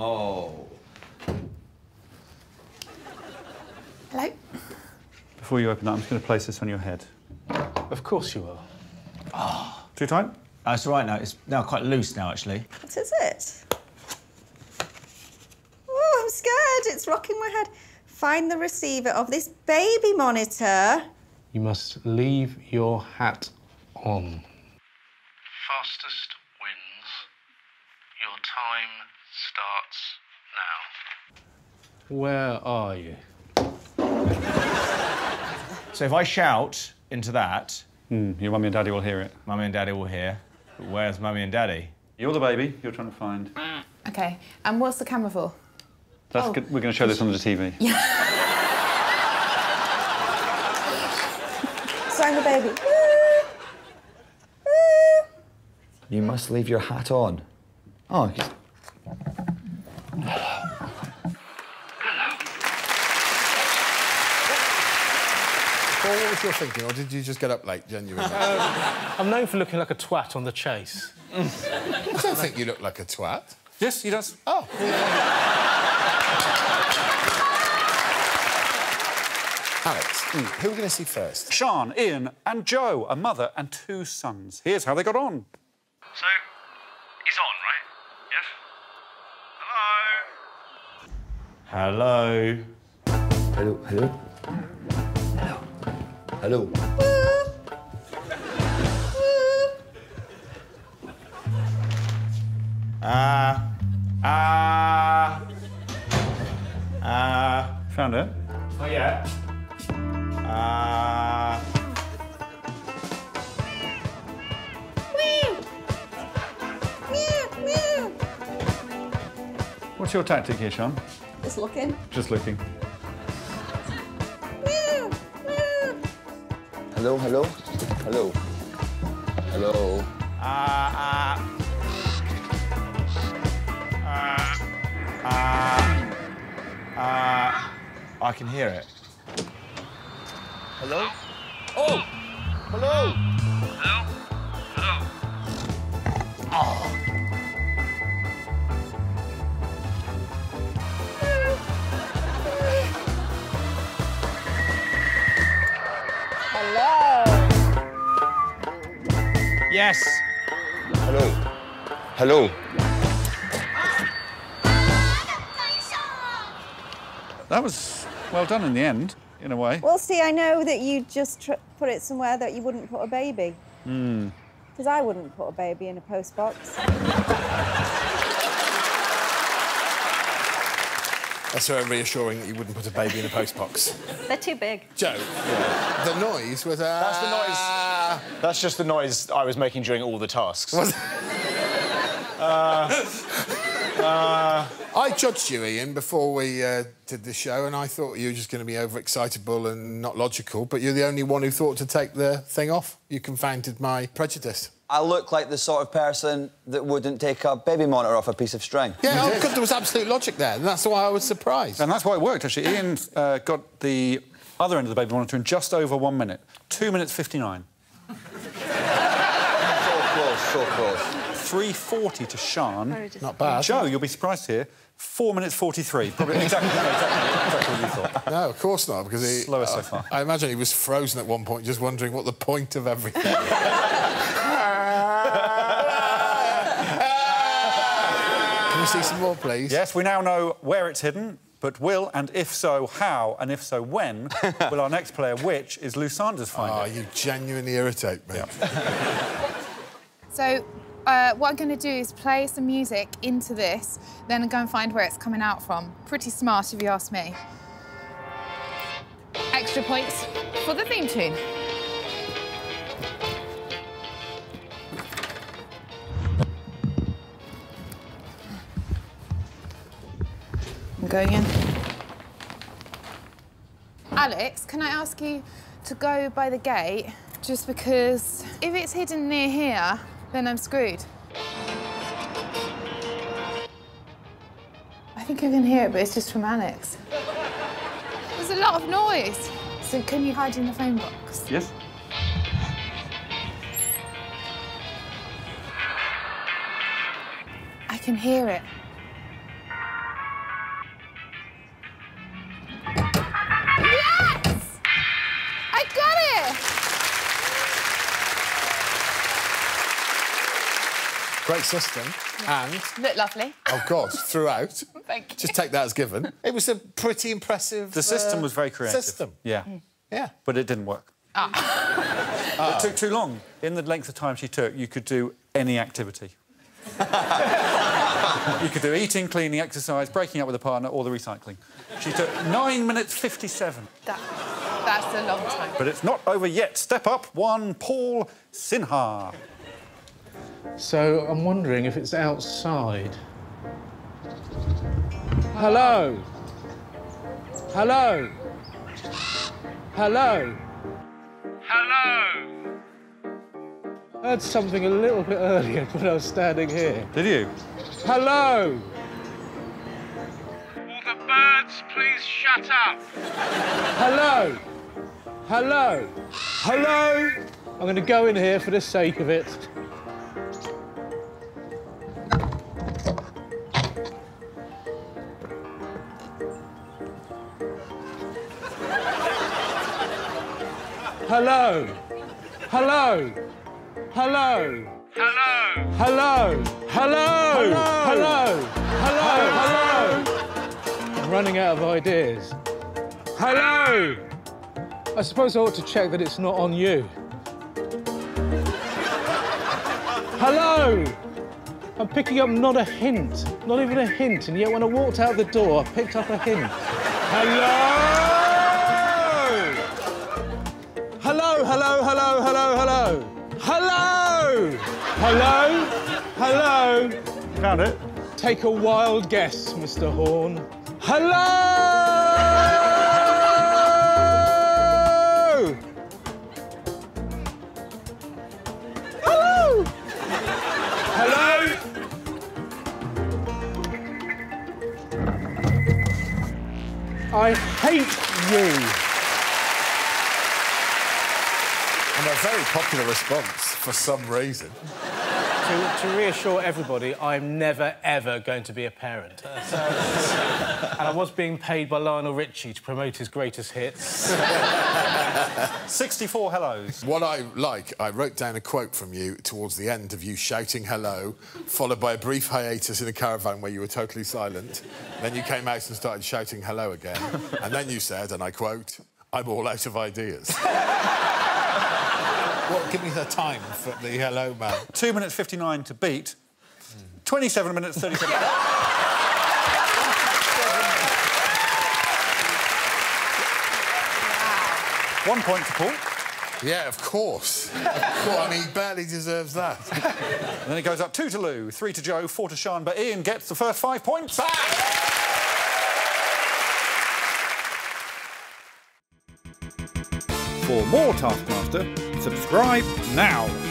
Oh. Hello? Before you open that, I'm just going to place this on your head. Of course you are. Oh. Too tight? It's all right now. It's now quite loose now, actually. What is it? Oh, I'm scared. It's rocking my head. Find the receiver of this baby monitor. You must leave your hat on. Fastest wins. Your time starts now. Where are you? So if I shout into that... your mummy and daddy will hear it. Mummy and daddy will hear. But where's mummy and daddy? You're the baby. You're trying to find. OK. And what's the camera for? That's good. We're going to show this on the TV. Yeah. So I'm the baby. You must leave your hat on. Oh. Well, what was your thinking, or did you just get up late, genuinely? I'm known for looking like a twat on The Chase. I don't think you look like a twat. Yes, you don't... Oh. Alex, who are we going to see first? Sian, Ian and Joe, a mother and two sons. Here's how they got on. So, he's on, right? Yes? Hello? Hello. Hello, hello. Hello. Found it? Oh, yeah. What's your tactic here, Sian? Just looking. Just looking. Hello, hello, hello, hello. I can hear it. Hello? Oh! Hello! Hello? Hello? Oh. Yes. Hello. Hello. That was well done in the end, in a way. Well, see, I know that you just put it somewhere that you wouldn't put a baby. Hmm. Because I wouldn't put a baby in a post box. That's so reassuring that you wouldn't put a baby in a post box. They're too big. Joe, yeah. The noise was... That's the noise... That's just the noise I was making during all the tasks. I judged you, Ian, before we did the show, and I thought you were just going to be overexcitable and not logical, but you're the only one who thought to take the thing off. You confounded my prejudice. I look like the sort of person that wouldn't take a baby monitor off a piece of string. Yeah, oh, God, there was absolute logic there, and that's why I was surprised. And that's why it worked, actually. Ian got the other end of the baby monitor in just over 1 minute. 2:59. So close, so close. 3:40 to Sian. Not bad. Joe, you'll be surprised here, 4:43. Probably exactly what you thought. No, of course not, because he... Slower so far. I imagine he was frozen at one point, just wondering what the point of everything was. Can we see some more, please? Yes, we now know where it's hidden, but will and if so, how and if so, when will our next player, which is Lou Sanders, find it? Oh, you genuinely irritate me. Yeah. So, what I'm going to do is play some music into this, then go and find where it's coming out from. Pretty smart, if you ask me. Extra points for the theme tune. Going in. Alex, can I ask you to go by the gate? Just because if it's hidden near here, then I'm screwed. I think I can hear it, but it's just from Alex. There's a lot of noise. So can you hide in the phone box? Yes. I can hear it. Great system. And... looked lovely. Oh, God, throughout. Thank you. Just take that as given. It was a pretty impressive... The system was very creative. System. Yeah. Mm. Yeah. But it didn't work. Ah. It took too long. In the length of time she took, you could do any activity. You could do eating, cleaning, exercise, breaking up with a partner or the recycling. She took 9 minutes 57. That's a long time. But it's not over yet. Step up one, Paul Sinha. So I'm wondering if it's outside. Hello. Hello. Hello. Hello. I heard something a little bit earlier when I was standing here. Did you? Hello! Will the birds please shut up? Hello! Hello! Hello! I'm going to go in here for the sake of it. Hello! Hello! Hello! Hello! Hello! Hello! Hello! Hello! Hello! I'm running out of ideas. Hello! I suppose I ought to check that it's not on you. Hello! I'm picking up not a hint, not even a hint, and yet when I walked out the door, I picked up a hint. Hello! Hello, hello, hello, hello, hello. Hello! Hello? Hello? Found it. Take a wild guess, Mr. Horn. Hello! Hello! Hello? I hate you. A very popular response, for some reason. To reassure everybody, I'm never, ever going to be a parent. And I was being paid by Lionel Richie to promote his greatest hits. 64 hellos. What I like, I wrote down a quote from you towards the end of you shouting hello, followed by a brief hiatus in a caravan where you were totally silent. Then you came out and started shouting hello again. And then you said, and I quote, "I'm all out of ideas." Well, give me the time for the hello man. 2 minutes 59 to beat. 27 minutes 37. One point to Paul. Yeah, of course. Of course. I mean, he barely deserves that. And then it goes up 2 to Lou, 3 to Joe, 4 to Sian, but Ian gets the first 5 points back. For more Taskmaster, subscribe now.